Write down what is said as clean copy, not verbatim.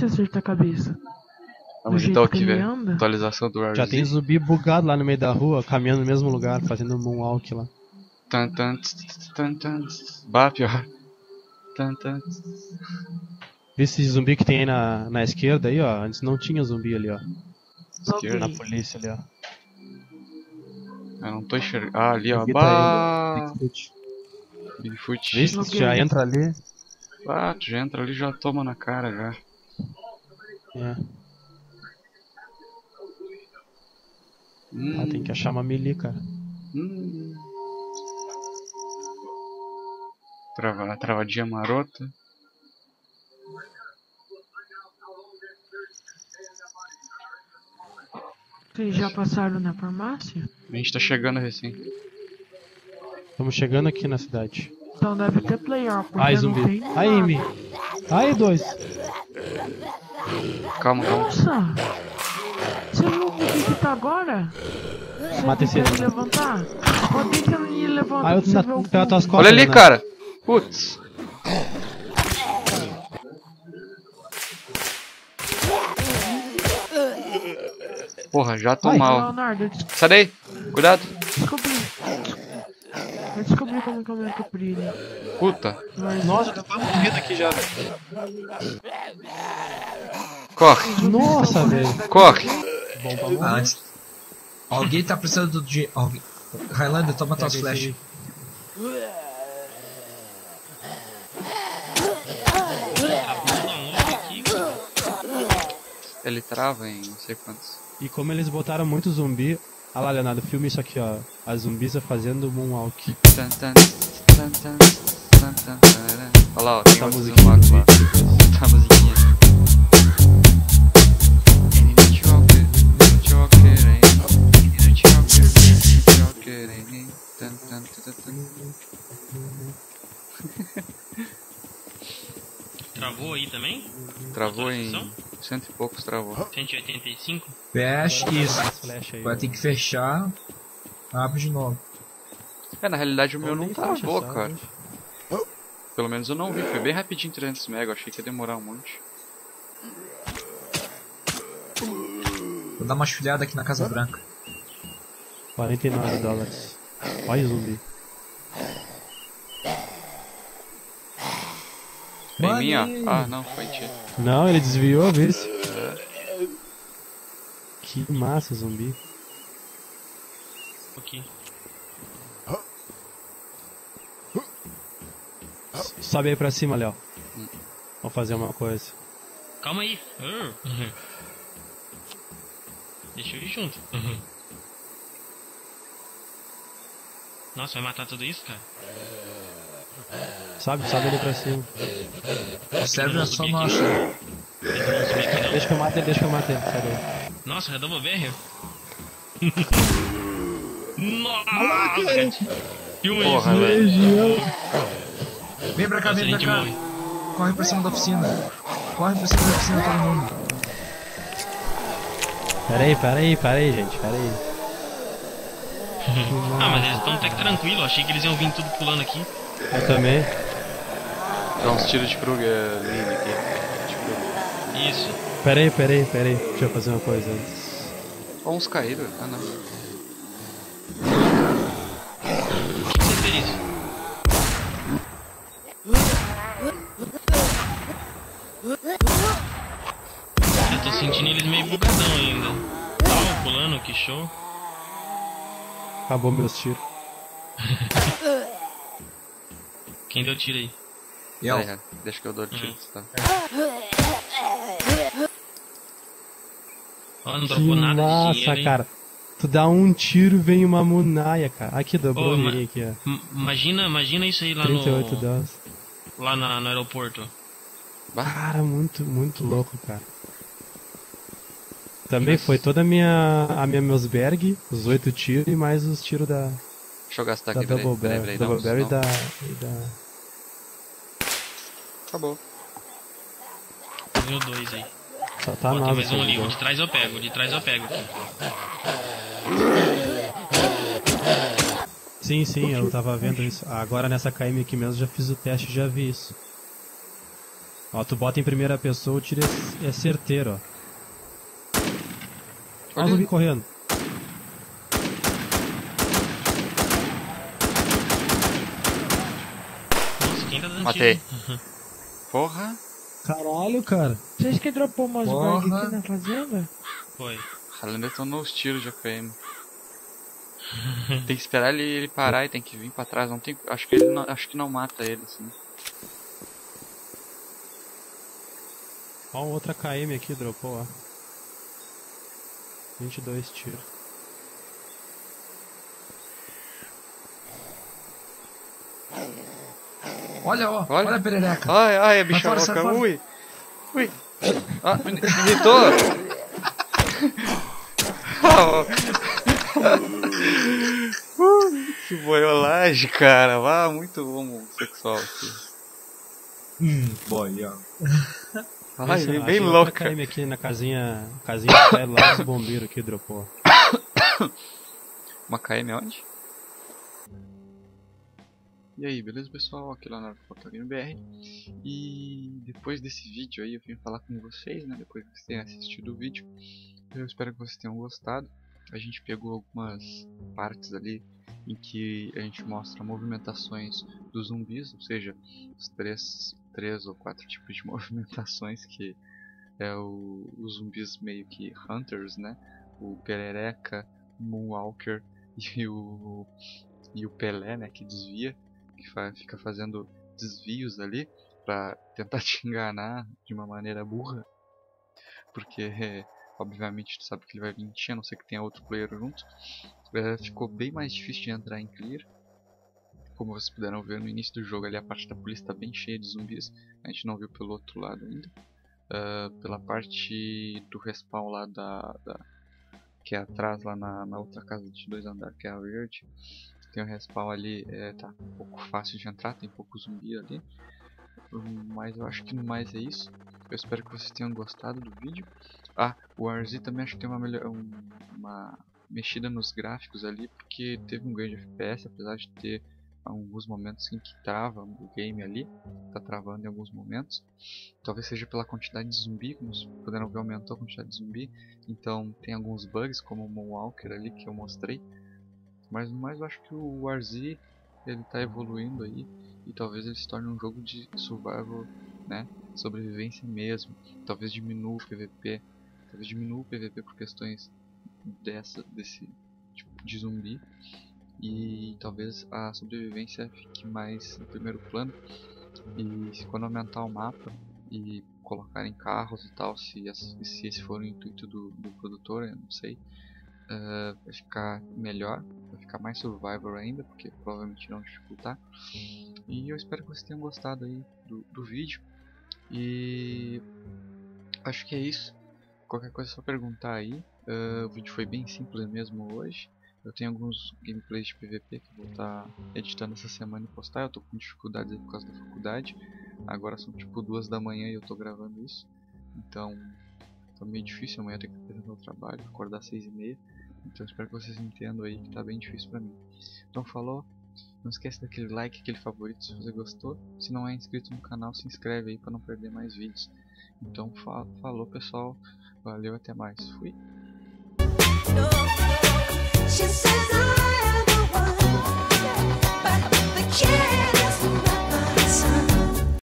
difícil acertar a cabeça. Ah, mas então aqui, velho. Atualização do Warzone. Já tem zumbi bugado lá no meio da rua, caminhando no mesmo lugar, fazendo moonwalk lá. Bah, pior. Esse zumbi que tem aí na esquerda aí, ó. Antes não tinha zumbi ali, ó. Esquerda. Na polícia ali, ó. Eu não tô enxergando. Ah, ali, ó. Bah! Bigfoot. Vê se tu já entra ali. Ah, tu já entra ali e já toma na cara já. É. Ah, tem que achar uma melee, cara. Travadinha marota. Vocês já passaram na farmácia? A gente tá chegando recém. Estamos chegando aqui na cidade. Então deve ter player. Ai, zumbi. Ai, me. Ai, dois. Calma. Nossa! Você viu o que tá agora? Mata esse aí. Levantar? Rodei que ele levanta. Ai, outro tá atrás da costas. Olha ali, né, cara. Putz. Porra, já tô mal. Leonardo, sai daí, cuidado. Eu descobri como que eu me cobri. Puta. Nossa, tá quase morrendo aqui já. Corre. Nossa, velho. Corre. Alguém tá precisando de... Highlander, toma tuas flechas. Ele trava em não sei quantos. E como eles botaram muito zumbi... Ah lá, Leonardo, filme isso aqui, ó. As zumbis fazendo moonwalk. Olha lá, ó, tem outro moonwalk lá. Tá a musiquinha. Travou aí também? Travou em... 100 e poucos travou. 185? Fecha isso. Vai ter que fechar. Abre de novo. É, na realidade o meu não travou, cara. Pelo menos eu não vi. Foi bem rapidinho 300 mega. Achei que ia demorar um monte. Vou dar uma chulhada aqui na Casa Branca. 49 dólares. Olha o zumbi. Em mim, ó. Ah, não, foi tiro. Não, ele desviou, viu? Que massa, zumbi. Aqui. Sobe aí pra cima, Léo. Vamos fazer uma coisa. Calma aí. Deixa eu ir junto. Nossa, vai matar tudo isso, cara? Sabe ele pra cima. Serve é só nossa. Deixa que eu mate ele, Sabe. Nossa, Double Barrel. Nossa, cara. Porra, velho. Vem pra cá, Morre. Corre pra cima da oficina. Todo mundo. Pera aí, gente, Ah, mas eles estão até que tranquilos. Achei que eles iam vir tudo pulando aqui. Eu também. Dá uns tiros de Kruger lindo aqui. Isso. Pera aí. Deixa eu fazer uma coisa antes. Olha uns caídos. Ah, não. O que você fez? Eu tô sentindo eles meio bugadão ainda. Tava pulando, que show. Acabou meus tiros. Quem deu tiro aí? Eu. É, deixa que eu dou tiro, tá? Oh, não dropou nada de dinheiro, cara. Hein? Tu dá um tiro, vem uma munaia, cara. Aqui, dobrou aqui, ó. Imagina isso aí lá 38 no... dólares. Lá no aeroporto. Cara, muito louco, cara. Também foi toda a minha Meusberg, os 8 tiros e mais os tiros da... Deixa eu gastar aqui, peraí, Double Barrel e da... Acabou. Tem dois aí. Só tá nada. Tem mais um ali, o de trás eu pego, aqui. Sim, eu tava vendo isso. Agora nessa KM aqui mesmo já fiz o teste e já vi isso. Ó, tu bota em primeira pessoa, o tiro é certeiro, ó. Olha o zumbi correndo. Nossa, quem tá dando matei. Tiro? Matei. Porra. Caralho, cara. Vocês que dropou umas bag aqui na fazenda? Foi. Ela detonou os tiros de AKM. Tem que esperar ele parar e tem que vir pra trás. Não tem, acho que não mata ele, assim. Ó, outra KM aqui dropou, ó. 22 tiros. Olha, ó. Olha a perereca. Olha, olha, bicho louca. Ui. Ui. Ah, me irritou. Que boiolagem, cara. Ah, muito homossexual aqui. Boia. Ai, bem, bem louca. Achei aqui na casinha lá do bombeiro que dropou. Uma KM onde? E aí, beleza, pessoal? Aqui lá na Portal Gamer BR. E depois desse vídeo aí eu vim falar com vocês, né? Depois que vocês tenham assistido o vídeo. Eu espero que vocês tenham gostado. A gente pegou algumas partes ali em que a gente mostra movimentações dos zumbis, ou seja, os três ou quatro tipos de movimentações que é os zumbis meio que hunters, né? O Pereréca, o Moonwalker e o Pelé, né? Que desvia, que fica fazendo desvios ali para tentar te enganar de uma maneira burra, porque obviamente tu sabe que ele vai vir em ti, a não ser que tenha outro player junto. Ficou bem mais difícil de entrar em clear. Como vocês puderam ver no início do jogo ali, a parte da polícia está bem cheia de zumbis. A gente não viu pelo outro lado ainda. Pela parte do respawn lá que é atrás, lá na outra casa de 2 andares, que é a verde. Tem um respawn ali, tá um pouco fácil de entrar, tem pouco zumbi ali. Mas eu acho que no mais é isso. Eu espero que vocês tenham gostado do vídeo. Ah, o RZ também acho que tem uma mexida nos gráficos ali, porque teve um ganho de FPS, apesar de ter alguns momentos em que trava o game ali, tá travando em alguns momentos. Talvez seja pela quantidade de zumbi, como vocês puderam ver, aumentou a quantidade de zumbi. Então tem alguns bugs, como o Moonwalker ali que eu mostrei. Mas no mais eu acho que o RZ ele tá evoluindo aí, e talvez ele se torne um jogo de survival, né? Sobrevivência mesmo. Talvez diminua o PVP, por questões desse tipo de zumbi, e talvez a sobrevivência fique mais em primeiro plano. E se quando aumentar o mapa e colocarem carros e tal, se esse for o intuito do produtor, eu não sei, vai ficar melhor, vai ficar mais survival ainda, porque provavelmente não dificultar. E eu espero que vocês tenham gostado aí do vídeo. E acho que é isso. Qualquer coisa é só perguntar aí. O vídeo foi bem simples mesmo hoje. Eu tenho alguns gameplays de PVP que vou estar editando essa semana e postar. Eu tô com dificuldades por causa da faculdade. Agora são tipo 2 da manhã e eu tô gravando isso. Então tá meio difícil, amanhã eu tenho que apresentar o trabalho, acordar 6h30. Então espero que vocês entendam aí que tá bem difícil pra mim. Então falou. Não esquece daquele like, aquele favorito se você gostou. Se não é inscrito no canal, se inscreve aí para não perder mais vídeos. Então falou, pessoal, valeu, até mais, fui!